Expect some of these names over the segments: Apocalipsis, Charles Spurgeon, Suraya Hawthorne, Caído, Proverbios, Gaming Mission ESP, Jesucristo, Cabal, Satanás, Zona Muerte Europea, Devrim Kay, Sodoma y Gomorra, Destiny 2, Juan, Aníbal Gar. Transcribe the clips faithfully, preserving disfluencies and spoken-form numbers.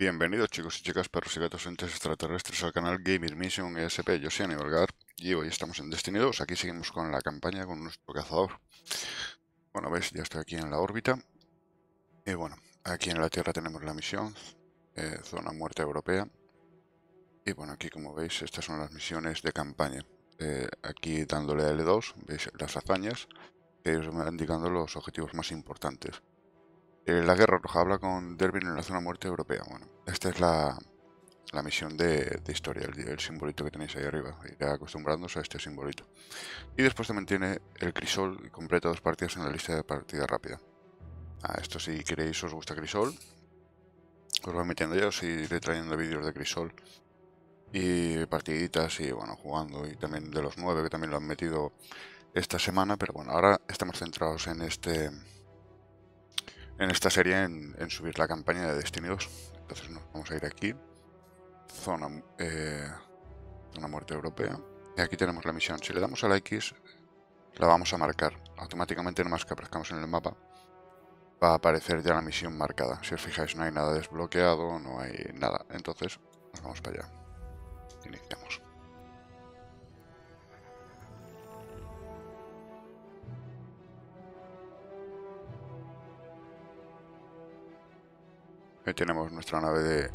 Bienvenidos chicos y chicas, perros y gatos entes extraterrestres al canal Gaming Mission E S P. Yo soy Aníbal Gar y hoy estamos en Destiny dos. Aquí seguimos con la campaña con nuestro cazador. Bueno, veis, ya estoy aquí en la órbita. Y bueno, aquí en la Tierra tenemos la misión eh, Zona Muerte Europea. Y bueno, aquí como veis, estas son las misiones de campaña. Eh, aquí dándole a L dos, veis las hazañas, que ellos me van indicando los objetivos más importantes. La Guerra Roja habla con Devrim en la Zona Muerte Europea. Bueno, esta es la, la misión de, de historia, el, el simbolito que tenéis ahí arriba. Irá acostumbrándose a este simbolito. Y después también tiene el crisol y completa dos partidas en la lista de partida rápida. Ah, esto si queréis, os gusta crisol, os voy metiendo ya, os iré trayendo vídeos de crisol y partiditas y bueno, jugando. Y también de los nueve que también lo han metido esta semana, pero bueno, ahora estamos centrados en este... en esta serie en, en subir la campaña de Destiny dos. Entonces nos vamos a ir aquí, zona, eh, zona muerte europea, y aquí tenemos la misión. Si le damos a la X la vamos a marcar automáticamente, nomás que aparezcamos en el mapa va a aparecer ya la misión marcada. Si os fijáis, no hay nada desbloqueado, no hay nada. Entonces nos vamos para allá, iniciamos. Ahí tenemos nuestra nave de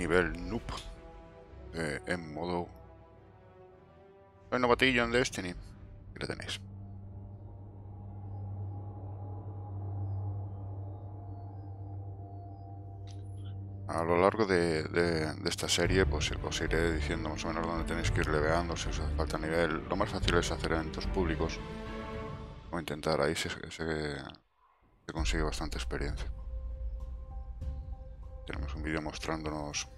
nivel noob, eh, en modo bueno, batillo en Destiny, que lo tenéis. A lo largo de, de, de esta serie pues os iré diciendo más o menos dónde tenéis que ir leveando, si os hace falta nivel. Lo más fácil es hacer eventos públicos o intentar, ahí se, se, se consigue bastante experiencia. Tenemos un vídeo mostrándonos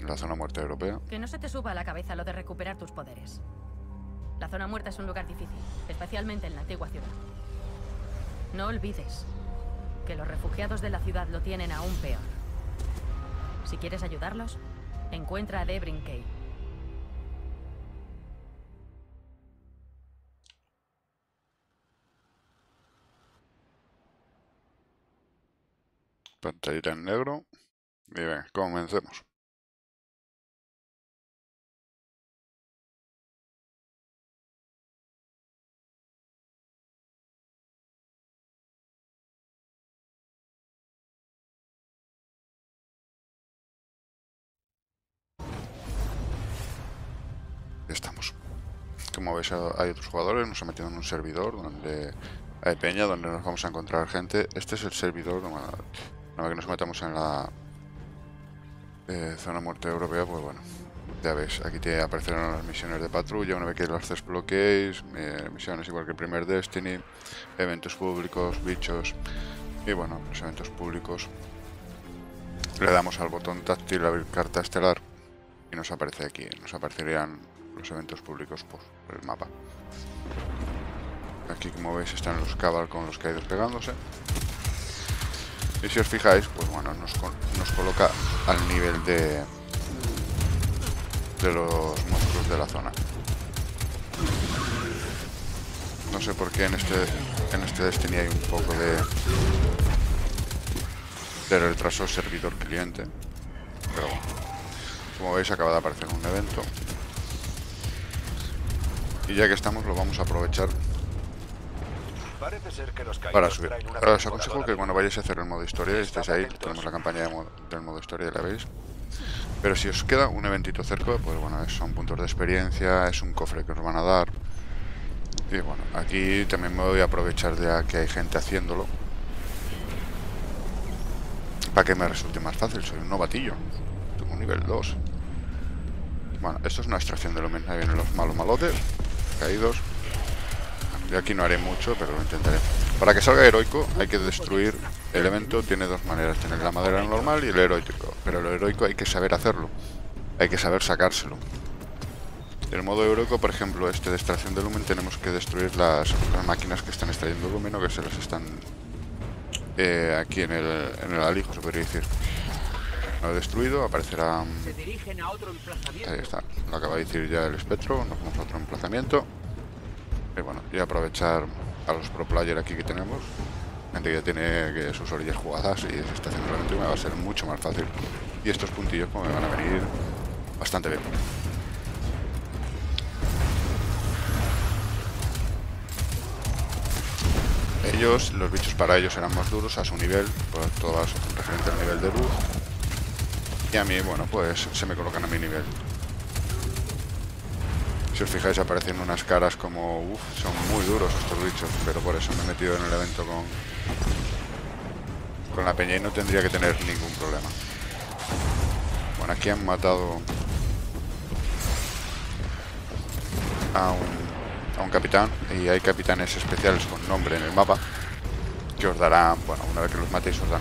la Zona Muerte Europea. Que no se te suba a la cabeza lo de recuperar tus poderes. La Zona Muerta es un lugar difícil, especialmente en la antigua ciudad. No olvides que los refugiados de la ciudad lo tienen aún peor. Si quieres ayudarlos, encuentra a Devrim Kay. Pantallita en negro. Y venga, comencemos. Ya estamos. Como veis, hay otros jugadores. Nos han metido en un servidor donde hay peña, donde nos vamos a encontrar gente. Este es el servidor donde... Una vez que nos metamos en la eh, Zona Muerte Europea, pues bueno, ya veis, aquí te aparecerán las misiones de patrulla, una vez que las desbloqueéis, eh, misiones igual que el primer Destiny, eventos públicos, bichos, y bueno, los eventos públicos, le damos al botón táctil abrir carta estelar y nos aparece aquí, nos aparecerían los eventos públicos por el mapa. Aquí como veis están los Cabal con los Caídos pegándose. Y si os fijáis, pues bueno, nos, nos coloca al nivel de, de los monstruos de la zona. No sé por qué en este, en este Destiny hay un poco de, de retraso servidor-cliente. Pero bueno, como veis acaba de aparecer un evento. Y ya que estamos lo vamos a aprovechar. Parece ser que los para subir. Ahora os aconsejo que cuando vayáis a hacer el modo historia, y estáis ahí, tenemos la campaña de modo, del modo historia, la veis. Pero si os queda un eventito cerca, pues bueno, son puntos de experiencia, es un cofre que os van a dar. Y bueno, aquí también me voy a aprovechar de que hay gente haciéndolo, para que me resulte más fácil, soy un novatillo, tengo un nivel dos. Bueno, esto es una extracción de lo mismo, ahí vienen los malos malotes, caídos. Yo aquí no haré mucho, pero lo intentaré. Para que salga heroico hay que destruir el evento. Tiene dos maneras, tener la madera normal y el heroico. Pero lo heroico hay que saber hacerlo, hay que saber sacárselo. El modo heroico, por ejemplo, este de extracción de lumen, tenemos que destruir las, las máquinas que están extrayendo lumen o que se las están eh, aquí en el, en el alijo, se podría decir. Lo he destruido, aparecerá... Ahí está, lo acaba de decir ya el espectro, nos vamos a otro emplazamiento. Y bueno, y aprovechar a los pro player aquí que tenemos, gente que tiene que sus orillas jugadas y se está haciendo realmente, me va a ser mucho más fácil. Y estos puntillos como me van a venir bastante bien. Ellos, los bichos para ellos eran más duros a su nivel, por todas referente al nivel de luz. Y a mí, bueno, pues se me colocan a mi nivel. Si os fijáis aparecen unas caras como... Uff, son muy duros estos bichos, pero por eso me he metido en el evento con... con la peña y no tendría que tener ningún problema. Bueno, aquí han matado... a un, a un capitán, y hay capitanes especiales con nombre en el mapa, que os darán, bueno, una vez que los matéis os dan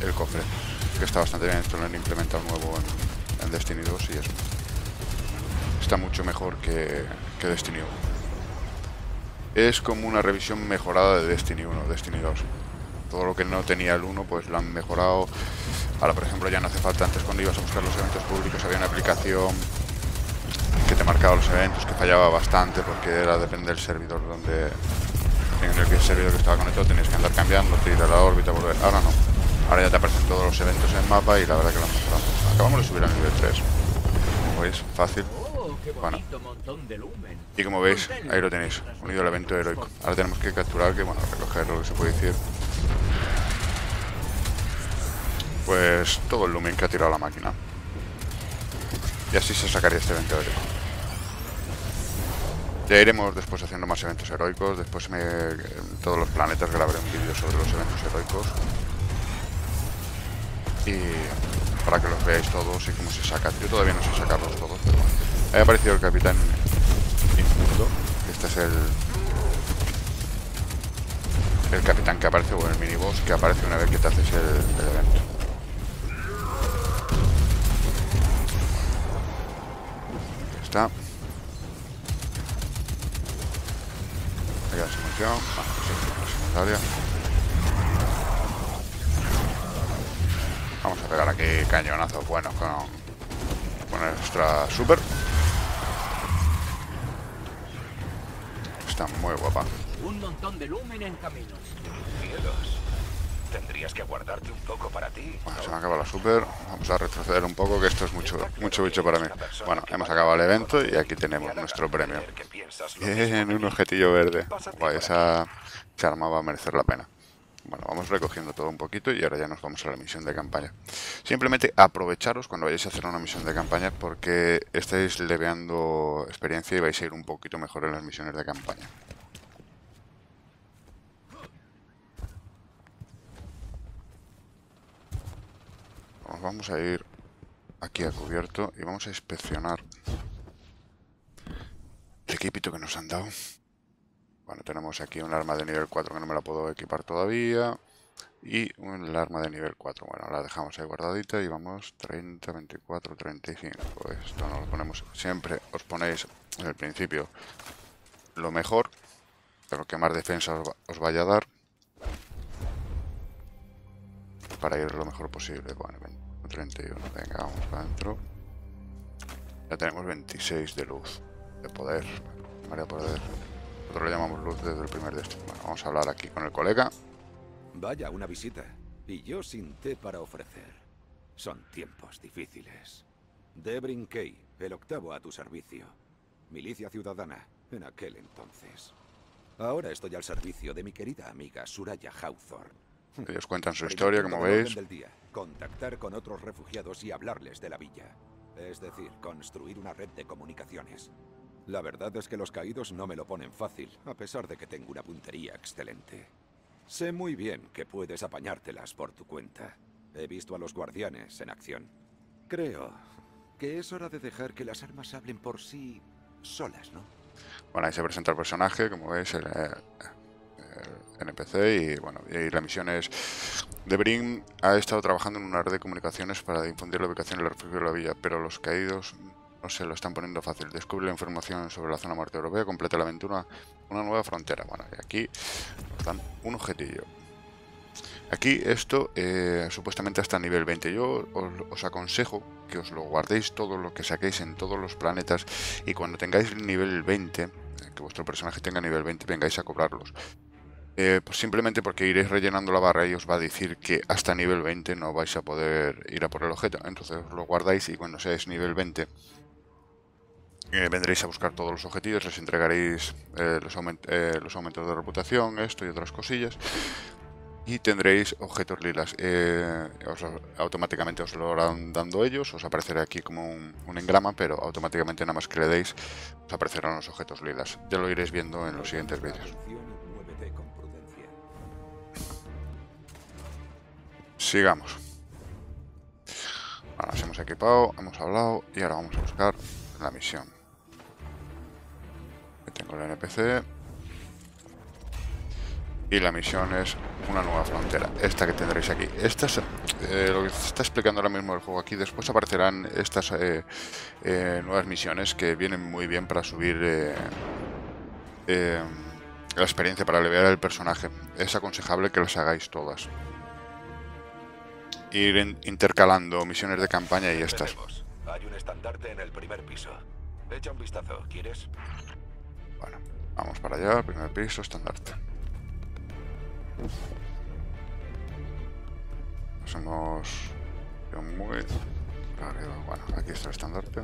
el, el cofre, que está bastante bien. Esto lo han implementado nuevo en, en Destiny dos y eso. Está mucho mejor que, que Destiny uno. Es como una revisión mejorada de Destiny uno, Destiny dos. Todo lo que no tenía el uno pues lo han mejorado. Ahora por ejemplo ya no hace falta, antes cuando ibas a buscar los eventos públicos había una aplicación que te marcaba los eventos, que fallaba bastante porque era depende del servidor donde, en el que el servidor que estaba conectado tenías que andar cambiando, te ir a la órbita, volver. Ahora no, ahora ya te aparecen todos los eventos en el mapa y la verdad que lo han mejorado. Acabamos de subir al nivel tres, como veis, fácil. Bueno, y como veis, ahí lo tenéis, unido al evento heroico. Ahora tenemos que capturar, que bueno, recoger lo que se puede decir. Pues todo el lumen que ha tirado la máquina. Y así se sacaría este evento heroico. Ya iremos después haciendo más eventos heroicos. Después me, en todos los planetas grabaré un vídeo sobre los eventos heroicos. Y para que los veáis todos y cómo se sacan. Yo todavía no sé sacarlos todos, pero bueno. Ha aparecido el capitán inmundo. Este es el el capitán que aparece, o el miniboss que aparece una vez que te haces el, el evento. Ahí está. Ahí la simulación. Ah, sí, la secundaria. Vamos a pegar aquí cañonazos buenos con, con nuestra super. Está muy guapa. Un montón de lumen en camino. Cielos. Tendrías que guardarte un poco para ti. Bueno, se me acaba la super. Vamos a retroceder un poco, que esto es mucho mucho bicho para mí. Bueno, hemos acabado el evento y aquí tenemos nuestro premio. En un objetillo verde. Guay, esa charma va a merecer la pena. Bueno, vamos recogiendo todo un poquito y ahora ya nos vamos a la misión de campaña. Simplemente aprovecharos cuando vayáis a hacer una misión de campaña porque estáis leveando experiencia y vais a ir un poquito mejor en las misiones de campaña. Nos vamos a ir aquí a cubierto y vamos a inspeccionar el equipito que nos han dado. Bueno, tenemos aquí un arma de nivel cuatro que no me la puedo equipar todavía. Y un arma de nivel cuatro. Bueno, la dejamos ahí guardadita y vamos treinta, veinticuatro, treinta y cinco. Esto no lo ponemos. Siempre os ponéis en el principio lo mejor, pero que más defensa os, va, os vaya a dar. Para ir lo mejor posible. Bueno, treinta y uno. Venga, vamos para adentro. Ya tenemos veintiséis de luz. De poder. María poder. Nosotros lo llamamos luz desde el primer destino. Bueno, vamos a hablar aquí con el colega. Vaya, una visita. Y yo sin té para ofrecer. Son tiempos difíciles. Devrim Kay, el octavo a tu servicio. Milicia ciudadana, en aquel entonces. Ahora estoy al servicio de mi querida amiga Suraya Hawthorne. Ellos cuentan su historia, como veis. Del día, contactar con otros refugiados y hablarles de la villa. Es decir, construir una red de comunicaciones. La verdad es que los caídos no me lo ponen fácil, a pesar de que tengo una puntería excelente. Sé muy bien que puedes apañártelas por tu cuenta. He visto a los guardianes en acción. Creo que es hora de dejar que las armas hablen por sí solas, ¿no? Bueno, ahí se presenta el personaje, como veis, el, el N P C, y bueno, y la misión es... Devrim ha estado trabajando en una red de comunicaciones para difundir la ubicación del refugio de la villa, pero los caídos... se lo están poniendo fácil. Descubre la información sobre la Zona Muerte Europea, completa la aventura, una nueva frontera. Bueno, y aquí nos dan un objetillo. Aquí esto eh, supuestamente hasta nivel veinte. Yo os, os aconsejo que os lo guardéis todo, lo que saquéis en todos los planetas, y cuando tengáis nivel veinte, que vuestro personaje tenga nivel veinte, vengáis a cobrarlos. Eh, pues simplemente porque iréis rellenando la barra y os va a decir que hasta nivel veinte no vais a poder ir a por el objeto. Entonces lo guardáis y cuando seáis nivel veinte eh, vendréis a buscar todos los objetivos, les entregaréis eh, los, aument eh, los aumentos de reputación, esto y otras cosillas. Y tendréis objetos lilas. Eh, os, automáticamente os lo harán dando ellos, os aparecerá aquí como un, un engrama, pero automáticamente nada más que le deis os aparecerán los objetos lilas. Ya lo iréis viendo en los siguientes vídeos. Sigamos. Ahora nos hemos equipado, hemos hablado y ahora vamos a buscar la misión. Aquí tengo el N P C. Y la misión es una nueva frontera, esta que tendréis aquí. Esta es, eh, lo que se está explicando ahora mismo el juego aquí. Después aparecerán estas eh, eh, nuevas misiones que vienen muy bien para subir eh, eh, la experiencia, para elevar el personaje. Es aconsejable que las hagáis todas. Ir intercalando misiones de campaña y estas. Tenemos. Hay un estandarte en el primer piso. Echa un vistazo, ¿quieres? Bueno, vamos para allá, primer piso, estandarte. Nos hemos ido muy para arriba. Bueno, aquí está el estandarte.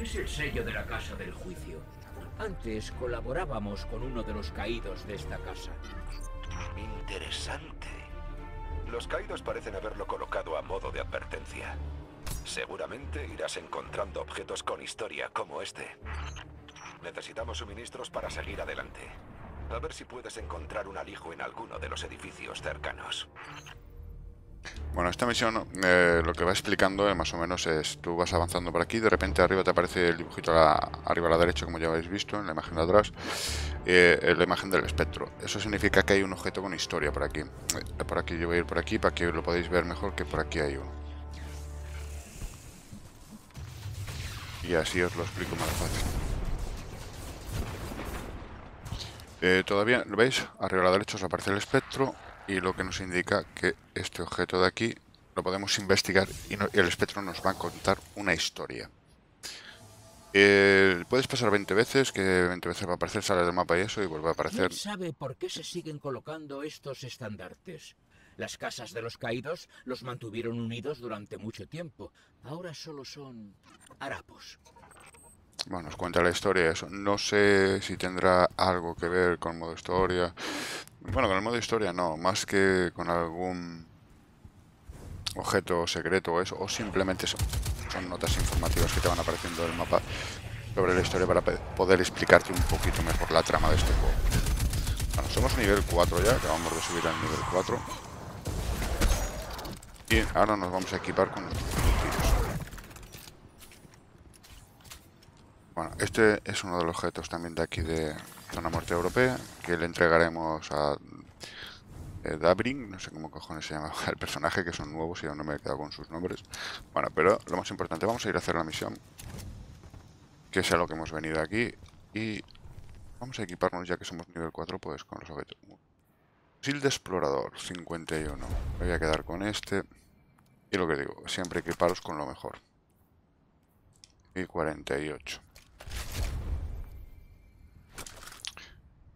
Es el sello de la casa del juicio. Antes colaborábamos con uno de los caídos de esta casa. Interesante. Los caídos parecen haberlo colocado a modo de advertencia. Seguramente irás encontrando objetos con historia como este. Necesitamos suministros para seguir adelante. A ver si puedes encontrar un alijo en alguno de los edificios cercanos. Bueno, esta misión eh, lo que va explicando eh, más o menos es, tú vas avanzando por aquí, de repente arriba te aparece el dibujito a la, arriba a la derecha, como ya habéis visto en la imagen de atrás, eh, la imagen del espectro. Eso significa que hay un objeto con historia por aquí. Eh, por aquí yo voy a ir por aquí para que lo podáis ver mejor, que por aquí hay uno. Y así os lo explico más fácil. Eh, todavía, ¿lo veis? Arriba a la derecha os aparece el espectro. Y lo que nos indica que este objeto de aquí lo podemos investigar y, no, y el espectro nos va a contar una historia. Eh, puedes pasar veinte veces, que veinte veces va a aparecer, sale del mapa y eso, y vuelve a aparecer. ¿Quién sabe por qué se siguen colocando estos estandartes? Las casas de los caídos los mantuvieron unidos durante mucho tiempo. Ahora solo son harapos. Bueno, os cuenta la historia eso. No sé si tendrá algo que ver con el modo historia. Bueno, con el modo historia no, más que con algún objeto secreto o eso, o simplemente son, son notas informativas que te van apareciendo del mapa sobre la historia para poder explicarte un poquito mejor la trama de este juego. Bueno, somos nivel cuatro ya, acabamos de subir al nivel cuatro. Y ahora nos vamos a equipar con los tiros. Bueno, este es uno de los objetos también de aquí de Zona Muerte Europea, que le entregaremos a eh, Devrim, no sé cómo cojones se llama el personaje, que son nuevos y aún no me he quedado con sus nombres. Bueno, pero lo más importante, vamos a ir a hacer la misión, que sea lo que hemos venido aquí, y vamos a equiparnos ya que somos nivel cuatro, pues con los objetos. Fusil de explorador, cincuenta y uno. Me voy a quedar con este, y lo que digo, siempre equiparos con lo mejor. Y cuarenta y ocho.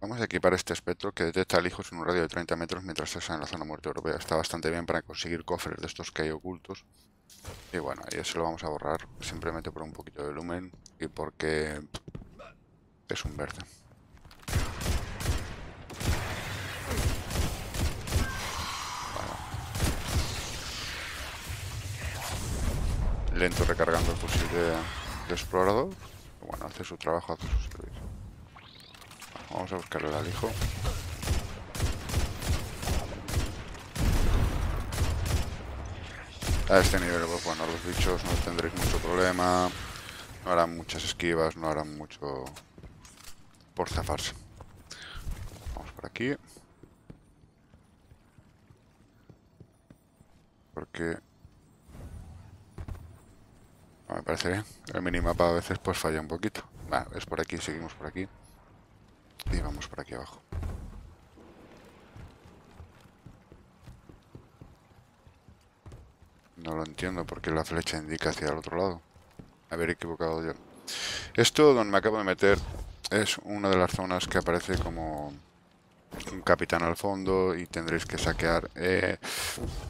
Vamos a equipar este espectro que detecta alijos en un radio de treinta metros mientras está en la Zona Muerte Europea. Está bastante bien para conseguir cofres de estos que hay ocultos. Y bueno, y eso lo vamos a borrar simplemente por un poquito de lumen y porque es un verde. Bueno. Lento recargando el fusil de, de explorador. Bueno, hace su trabajo, hace su servicio. Vamos a buscarle el alijo. A este nivel, pues bueno, los bichos no tendréis mucho problema. No harán muchas esquivas, no harán mucho por zafarse. Vamos por aquí. Porque... no me parece bien. El minimapa a veces pues falla un poquito. Bueno, es por aquí, seguimos por aquí. Y vamos por aquí abajo. No lo entiendo porque la flecha indica hacia el otro lado. Me habré equivocado yo. Esto donde me acabo de meter es una de las zonas que aparece como un capitán al fondo y tendréis que saquear. Eh,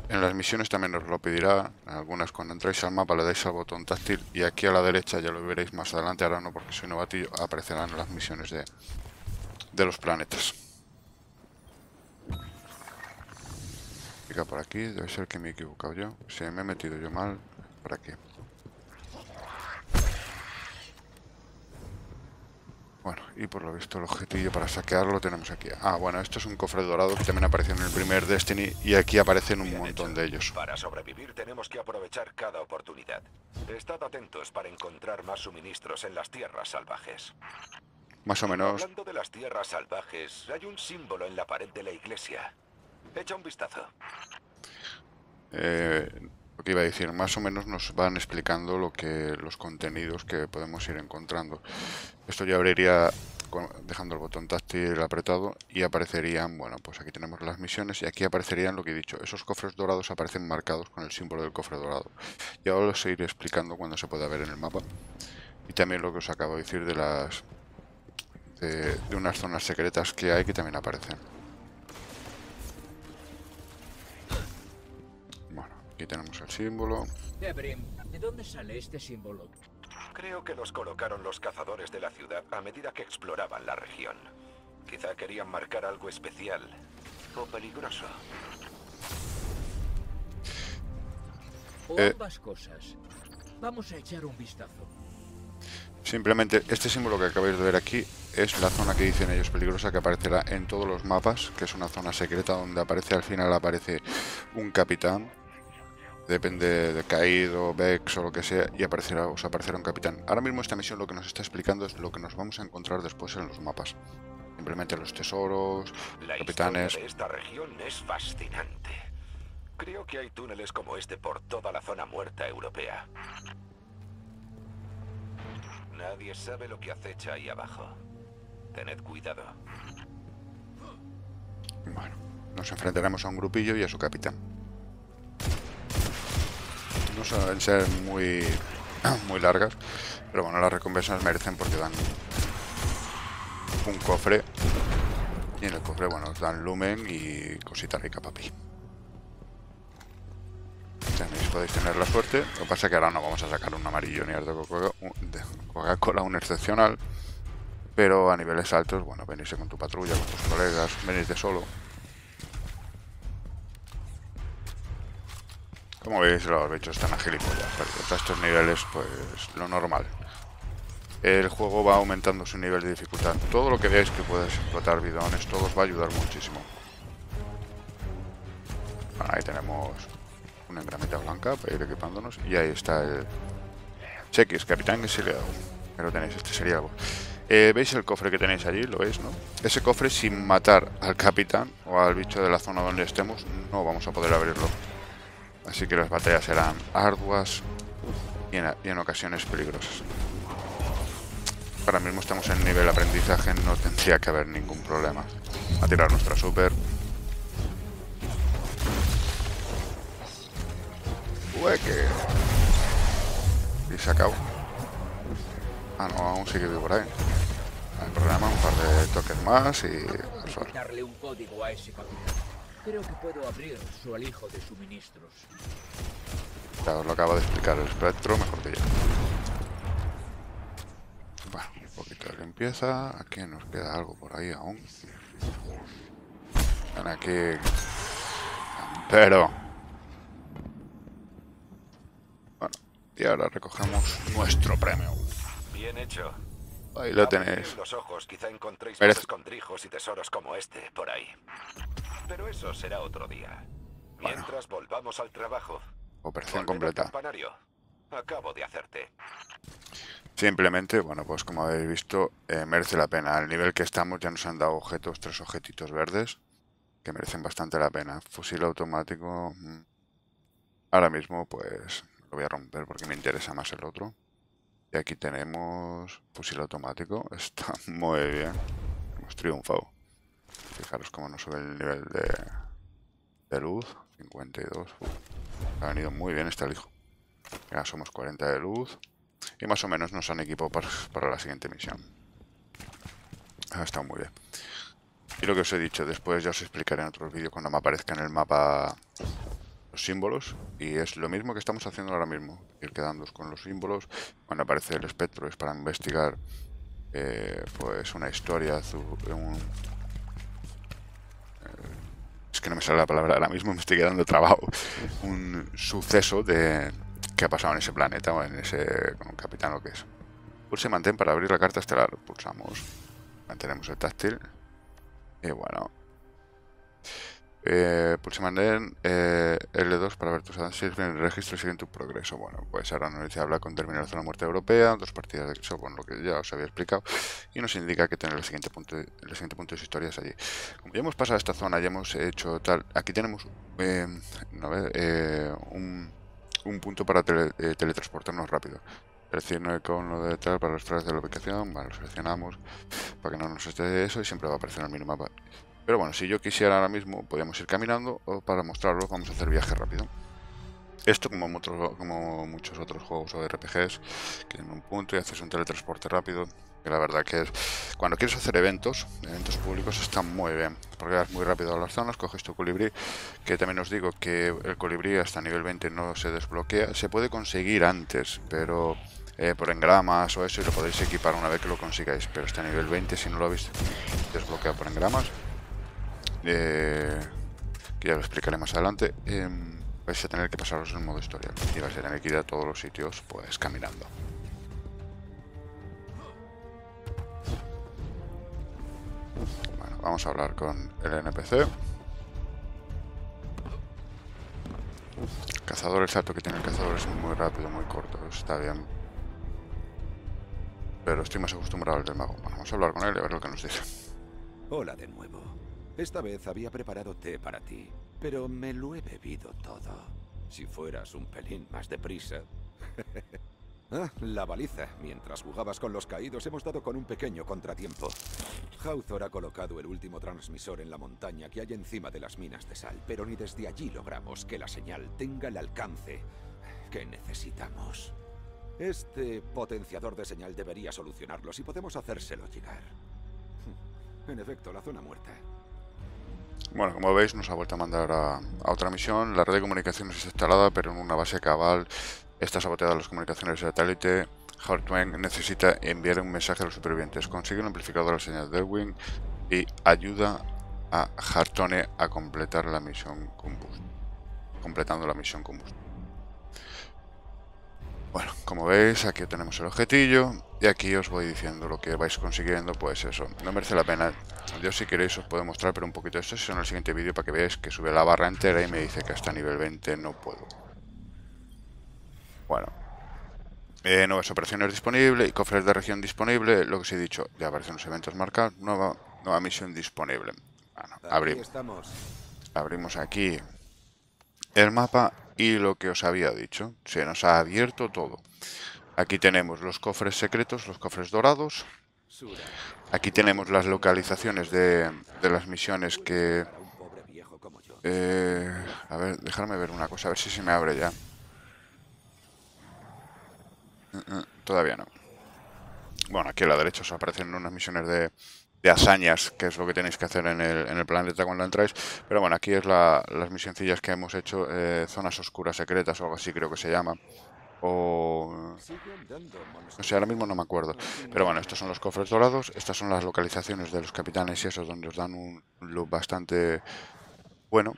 en las misiones también os lo pedirá. Algunas, cuando entráis al mapa, le dais al botón táctil y aquí a la derecha, ya lo veréis más adelante, ahora no porque soy novatillo, aparecerán las misiones de, de los planetas. Pica por aquí, debe ser que me he equivocado yo. Si me he metido yo mal, por aquí. Bueno, y por lo visto el objetillo para saquearlo tenemos aquí. Ah, bueno, esto es un cofre dorado que también apareció en el primer Destiny y aquí aparecen un montón de ellos. Para sobrevivir tenemos que aprovechar cada oportunidad. Estad atentos para encontrar más suministros en las tierras salvajes. Más o menos. Hablando de las tierras salvajes, hay un símbolo en la pared de la iglesia. Echa un vistazo. Eh, lo que iba a decir, más o menos nos van explicando lo que los contenidos que podemos ir encontrando. Esto ya abriría dejando el botón táctil apretado y aparecerían, bueno, pues aquí tenemos las misiones y aquí aparecerían lo que he dicho. Esos cofres dorados aparecen marcados con el símbolo del cofre dorado. Ya os los iré explicando cuando se pueda ver en el mapa. Y también lo que os acabo de decir de las de, de unas zonas secretas que hay que también aparecen. Bueno, aquí tenemos el símbolo. ¿De dónde sale este símbolo? Creo que los colocaron los cazadores de la ciudad a medida que exploraban la región. Quizá querían marcar algo especial o peligroso. O ambas cosas. Vamos a echar un vistazo. Simplemente este símbolo que acabáis de ver aquí es la zona que dicen ellos peligrosa, que aparecerá en todos los mapas, que es una zona secreta donde aparece al final aparece un capitán. Depende de Caído, Vex o lo que sea, y aparecerá, os aparecerá un capitán. Ahora mismo esta misión lo que nos está explicando es lo que nos vamos a encontrar después en los mapas. Simplemente los tesoros, la capitanes... La historia de esta región es fascinante. Creo que hay túneles como este por toda la zona muerta europea. Nadie sabe lo que acecha ahí abajo. Tened cuidado. Bueno, nos enfrentaremos a un grupillo y a su capitán. No suelen ser muy, muy largas, pero bueno, las recompensas merecen porque dan un cofre. Y en el cofre, bueno, dan lumen y cosita rica, papi. También podéis tener la suerte. Lo que pasa es que ahora no vamos a sacar un amarillo ni el de Coca-Cola, un excepcional. Pero a niveles altos, bueno, venís con tu patrulla, con tus colegas, venís de solo. Como veis, los bichos están agilipollas. A estos niveles, pues lo normal. El juego va aumentando su nivel de dificultad. Todo lo que veáis que puedes explotar bidones, todo os va a ayudar muchísimo. Bueno, ahí tenemos una engramita blanca para ir equipándonos. Y ahí está el Chequis, capitán que se le da. Pero tenéis, este sería algo. Eh, ¿Veis el cofre que tenéis allí? ¿Lo veis, no? Ese cofre, sin matar al capitán o al bicho de la zona donde estemos, no vamos a poder abrirlo. Así que las batallas serán arduas y en, y en ocasiones peligrosas. Ahora mismo estamos en nivel aprendizaje, no tendría que haber ningún problema. A tirar nuestra super. ¡Hueque! Y se acabó. Ah, no, aún sigue vivo por ahí. El programa, un par de toques más y... darle un código a ese capitán. Creo que puedo abrir su alijo de suministros. Ya os lo acabo de explicar el espectro, mejor que yo. Bueno, un poquito de limpieza. Aquí nos queda algo por ahí aún. Ven aquí. Pero... bueno, y ahora recogemos nuestro premio. Bien hecho. Ahí lo tenéis. Los ojos, quizá encontréis más escondrijos y tesoros como este por ahí. Pero eso será otro día. Mientras, bueno, volvamos al trabajo. Operación completa. Campanario. Acabo de hacerte. Simplemente, bueno, pues como habéis visto, eh, merece la pena. Al nivel que estamos ya nos han dado objetos, tres objetitos verdes, que merecen bastante la pena. Fusil automático. Ahora mismo, pues, lo voy a romper porque me interesa más el otro. Y aquí tenemos fusil automático. Está muy bien. Hemos triunfado. Fijaros cómo nos sube el nivel de, de luz. cincuenta y dos. Uf, ha venido muy bien este alijo. Ya somos cuarenta de luz. Y más o menos nos han equipado para, para la siguiente misión. Ha estado muy bien. Y lo que os he dicho, después ya os explicaré en otros vídeos cuando me aparezca en el mapa los símbolos. Y es lo mismo que estamos haciendo ahora mismo, ir quedándonos con los símbolos. Cuando aparece el espectro es para investigar eh, pues una historia, un... es que no me sale la palabra ahora mismo, me estoy quedando trabajo. Un suceso de que ha pasado en ese planeta o en ese con un capitán o que es. Pulse y mantén para abrir la carta estelar. Pulsamos, mantenemos el táctil. Y bueno, eh, pulse y mantén eh, L dos para ver tus avances. Bien, el registro sigue en tu progreso. Bueno, pues ahora nos dice habla con terminar la zona muerte europea. Dos partidas de eso, bueno, lo que ya os había explicado. Y nos indica que tener el siguiente punto, el siguiente punto de historias allí. Como ya hemos pasado esta zona, ya hemos hecho tal. Aquí tenemos eh, no, eh, un. un punto para tele, eh, teletransportarnos rápido. Selecciono el icono de tal para los de la ubicación. Bueno, lo seleccionamos para que no nos esté eso y siempre va a aparecer en el minimapa. Pero bueno, si yo quisiera ahora mismo, podríamos ir caminando o para mostrarlo vamos a hacer viaje rápido. Esto como, otro, como muchos otros juegos o R P Gs, que en un punto y haces un teletransporte rápido, que la verdad que es, cuando quieres hacer eventos, eventos públicos están muy bien, porque vas muy rápido a las zonas, coges tu colibrí, que también os digo que el colibrí hasta nivel veinte no se desbloquea, se puede conseguir antes, pero eh, por engramas o eso, y lo podéis equipar una vez que lo consigáis, pero hasta nivel veinte si no lo habéis desbloqueado por engramas, eh, que ya lo explicaré más adelante, eh, vais a tener que pasaros en modo historia y vais a tener que ir a todos los sitios pues caminando. Bueno, vamos a hablar con el N P C. Cazador, el salto que tiene el cazador es muy rápido, muy corto, está bien. Pero estoy más acostumbrado al del mago. Bueno, vamos a hablar con él y a ver lo que nos dice. Hola de nuevo. Esta vez había preparado té para ti. Pero me lo he bebido todo. Si fueras un pelín más deprisa. Ah, la baliza. Mientras jugabas con los caídos hemos dado con un pequeño contratiempo. Hawthorne ha colocado el último transmisor en la montaña que hay encima de las minas de sal, pero ni desde allí logramos que la señal tenga el alcance que necesitamos. Este potenciador de señal debería solucionarlo si podemos hacérselo llegar. En efecto, la zona muerta. Bueno, como veis nos ha vuelto a mandar a, a otra misión. La red de comunicaciones está instalada, pero en una base Cabal está saboteada las comunicaciones de satélite. Hawthorne necesita enviar un mensaje a los supervivientes. Consigue un amplificador de la señal de Devrim y ayuda a Hawthorne a completar la misión combust completando la misión combustible. Bueno, como veis, aquí tenemos el objetillo y aquí os voy diciendo lo que vais consiguiendo, pues eso, no merece la pena. Yo si queréis os puedo mostrar, pero un poquito de esto si en el siguiente vídeo para que veáis que sube la barra entera y me dice que hasta nivel veinte no puedo. Bueno, eh, nuevas operaciones disponibles y cofres de región disponible, lo que os he dicho, ya aparecen los eventos marcados, nueva, nueva misión disponible. Bueno, abrimos, abrimos aquí el mapa. Y lo que os había dicho, se nos ha abierto todo. Aquí tenemos los cofres secretos, los cofres dorados. Aquí tenemos las localizaciones de, de las misiones que... Eh, a ver, dejarme ver una cosa, a ver si se me abre ya. Todavía no. Bueno, aquí a la derecha os aparecen unas misiones de... de hazañas, que es lo que tenéis que hacer en el, en el planeta cuando entráis, pero bueno, aquí es la, las misioncillas que hemos hecho, eh, zonas oscuras secretas o algo así creo que se llama, o no sé, ahora mismo no me acuerdo, pero bueno, estos son los cofres dorados, estas son las localizaciones de los capitanes y eso, donde os dan un look bastante bueno.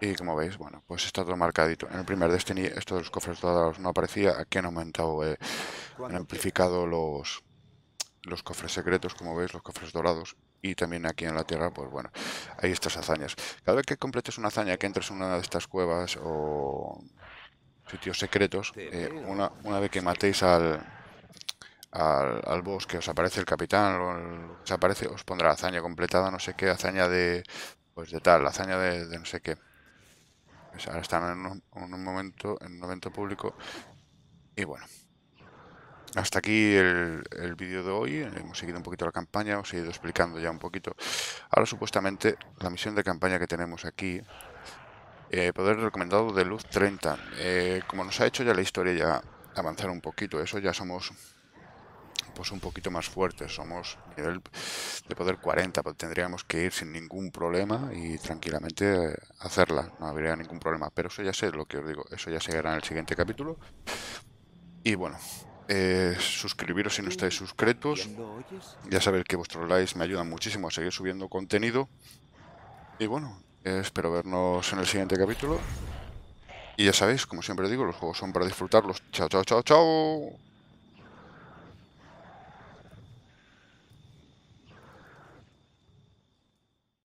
Y como veis, bueno, pues está todo marcadito. En el primer Destiny esto de los cofres dorados no aparecía, aquí han aumentado, eh, han amplificado los los cofres secretos, como veis, los cofres dorados. Y también aquí en la tierra, pues bueno, hay estas hazañas. Cada vez que completes una hazaña, que entres en una de estas cuevas o sitios secretos, eh, una, una vez que matéis al, al, al boss que os aparece el capitán o el, os aparece, os pondrá hazaña completada, no sé qué, hazaña de pues de tal, hazaña de, de no sé qué. Pues ahora están en un, en un momento, en un evento público. Y bueno, hasta aquí el, el vídeo de hoy. Hemos seguido un poquito la campaña, os he ido explicando ya un poquito. Ahora supuestamente la misión de campaña que tenemos aquí, eh, poder recomendado de luz treinta. Eh, como nos ha hecho ya la historia, ya avanzar un poquito. Eso ya somos pues un poquito más fuertes. Somos nivel de poder cuarenta. Pues tendríamos que ir sin ningún problema y tranquilamente hacerla. No habría ningún problema. Pero eso ya sé lo que os digo. Eso ya se hará en el siguiente capítulo. Y bueno, eh, suscribiros si no estáis suscritos. Ya sabéis que vuestros likes me ayudan muchísimo a seguir subiendo contenido. Y bueno, eh, espero vernos en el siguiente capítulo. Y ya sabéis, como siempre digo, los juegos son para disfrutarlos. Chao, chao, chao, chao.